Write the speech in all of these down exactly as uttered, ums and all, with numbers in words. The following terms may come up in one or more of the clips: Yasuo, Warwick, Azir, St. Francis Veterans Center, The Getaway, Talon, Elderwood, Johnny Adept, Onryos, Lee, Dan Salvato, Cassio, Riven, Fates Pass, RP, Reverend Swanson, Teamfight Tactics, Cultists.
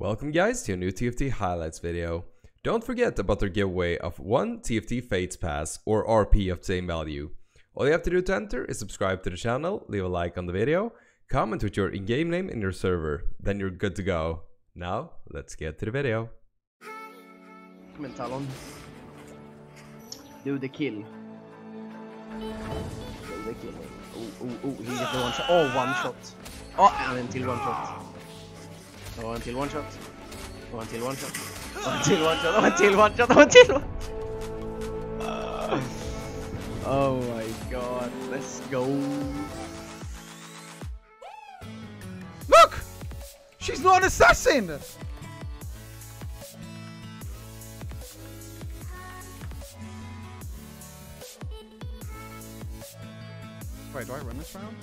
Welcome guys to a new T F T highlights video. Don't forget about their giveaway of one T F T Fates Pass or R P of the same value. All you have to do to enter is subscribe to the channel, leave a like on the video, comment with your in-game name and your server, then you're good to go. Now, let's get to the video. Come in, Talon. Do the kill. Do the kill. Oh, oh, oh, he gets the one shot. Oh, one shot. Oh, and until one shot. Oh, until one shot. Oh, until one shot. Oh, until one shot. Oh, until one shot. Oh, until one shot. Uh, oh my god. Let's go. Look! She's not an assassin! Wait, do I run this round?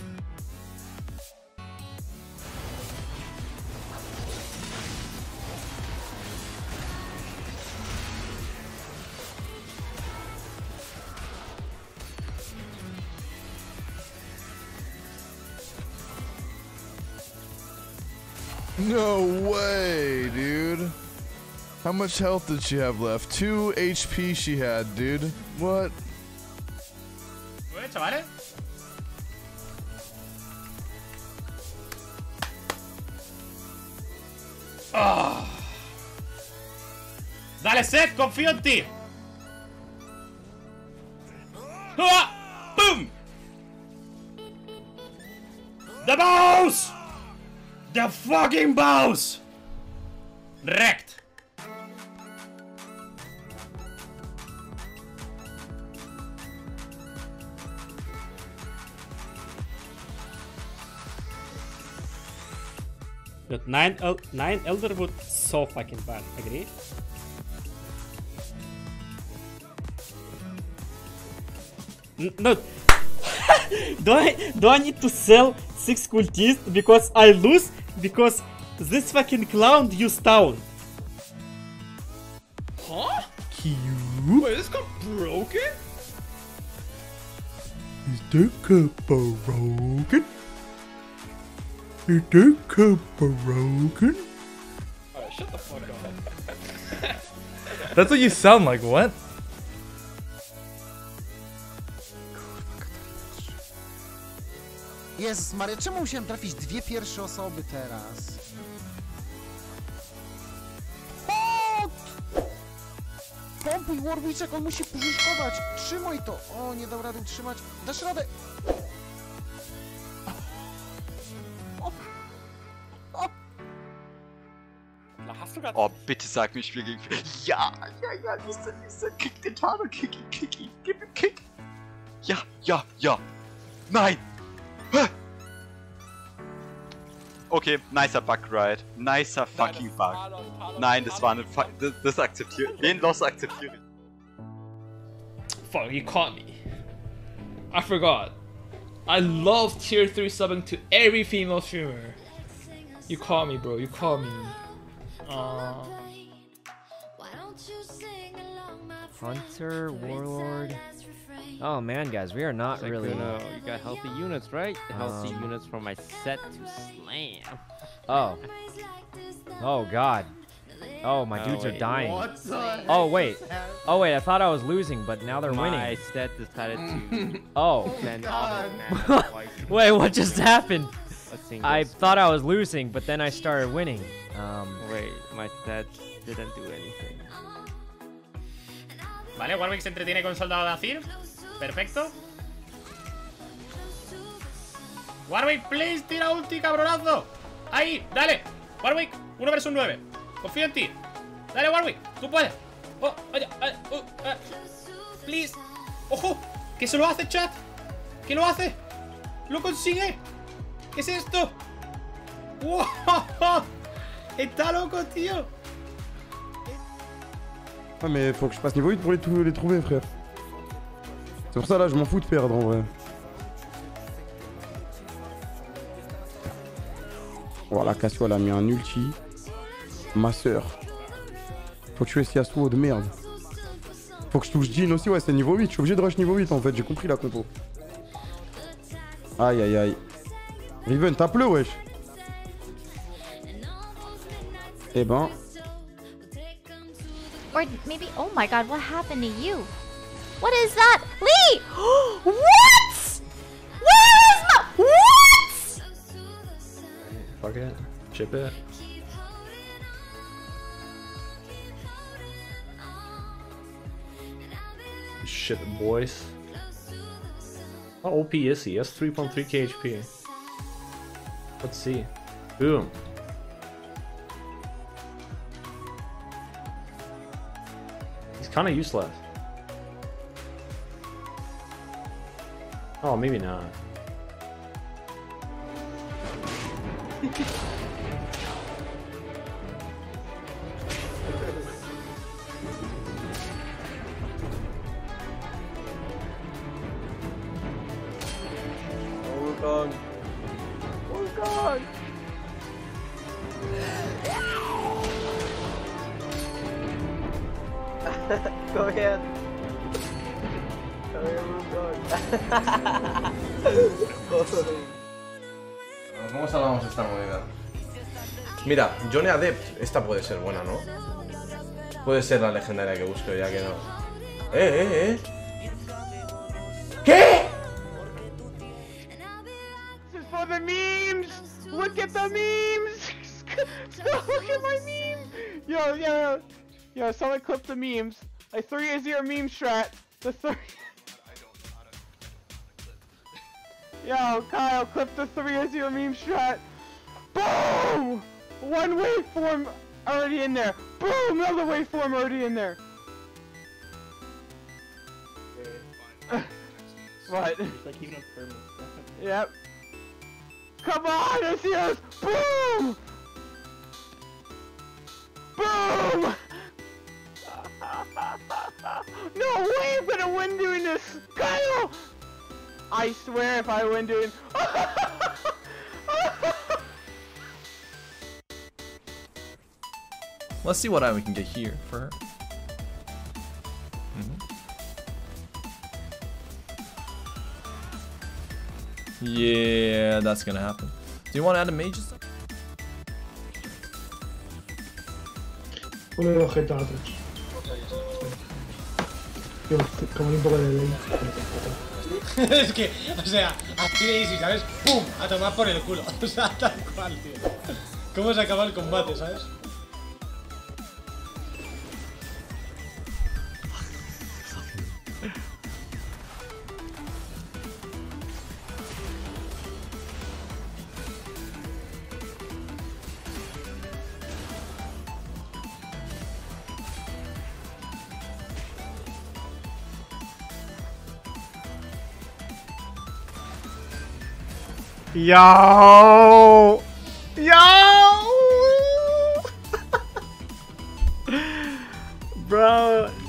No way, dude. How much health did she have left? Two H P she had, dude. What? Wait, chaval. Oh. Dale, Seth, confío en ti. Ah, boom. The boss. The fucking boss! Wrecked! But nine, El nine Elderwood so fucking bad, agree? N no! do, I, do I need to sell six cultists because I lose? Because this fucking clown used Talon. Huh? Cute. Wait, this got broken? Is that got broken? Is that got broken? Alright, shut the fuck up. That's what you sound like, what? Jezus Maria, czemu musiałem trafić dwie pierwsze osoby teraz? Bot! Pompuj Warwiczek, on musi pożyczkować! Trzymaj to! O, nie dał rady utrzymać. Dasz radę! O, o. Oh, bitte sag mir, ich spiel gegen... Ja, ja, ja, listen, listen, kick den Tano, kick, kick, kick, gib ihm kick! Ja, ja, ja! Nein! Okay, nicer Bug, right? Nicer fucking Bug. Nein, das war eine Fu das, das akzeptiere ich. Den Loss akzeptiere ich. Fuck, you caught me. I forgot. I love tier three subbing to every female streamer. You caught me, bro. You caught me. Uh... Hunter, Warlord... Oh man, guys, we are not like really. No, you got healthy units, right? Um, healthy units for my set to slam. Oh. Oh god. Oh, my oh, dudes wait. are dying. What's oh wait. Oh wait, I thought I was losing, but now they're my winning. My set decided to. Oh. Wait, what just happened? I thought I was losing, but then I started winning. Um. Wait, my set didn't do anything. Vale, Warwick se entretiene con soldado de Azir. Perfecto. Warwick, please, tira ulti, cabronazo. Ahí, dale. Warwick, uno versus nueve. Confío en ti. Dale, Warwick, tú puedes. Oh, oye, uh, uh, uh, please. Ojo, que se lo hace, chat. Que lo hace. Lo consigue. ¿Qué es esto? ¡Wow! Está loco, tío. Ah mais faut que je passe niveau huit pour les, les trouver, frère. C'est pour ça là je m'en fous de perdre en vrai. Voilà, Cassio elle a mis un ulti. Ma soeur. Faut tuer ce Yasuo de merde. Faut que je touche Jean aussi, ouais c'est niveau huit, je suis obligé de rush niveau huit en fait, j'ai compris la compo. Aïe aïe aïe. Riven, tape-le wesh. C'est bon. Or maybe, oh my god, what happened to you? What is that? Lee! What? Where is my... What? Fuck it. Chip it. Ship it, boys. How O P is he? He has three point three K H P. Let's see. Boom. He's kind of useless. Oh, maybe not. Oh, oh god! Go ahead. Go ahead, ¿cómo salvamos esta moneda? Mira, Johnny Adept, esta puede ser buena, ¿no? Puede ser la legendaria que busco, ya que no. Eh, eh, eh. ¿Qué? For the memes! Look at the memes! Look at my meme! Yo, yo, yo, someone clip the memes. I three is your meme strat. The three. Yo, Kyle, clip the three is your meme strat. Boom! One waveform already in there. Boom! Another waveform already in there. What? Yep. Come on, it's yours! Boom! Boom! No way I'm gonna win doing this! Kyle! I swear if I win doing... Let's see what I can get here for her. Yeah, that's gonna happen. Do you want to add a mage or something? Es que, o sea, así de easy, ¿sabes? ¡Pum! A tomar por el culo. O sea, tal cual, tío. ¿Cómo se acaba el combate, sabes? Yo! Yo! Bro,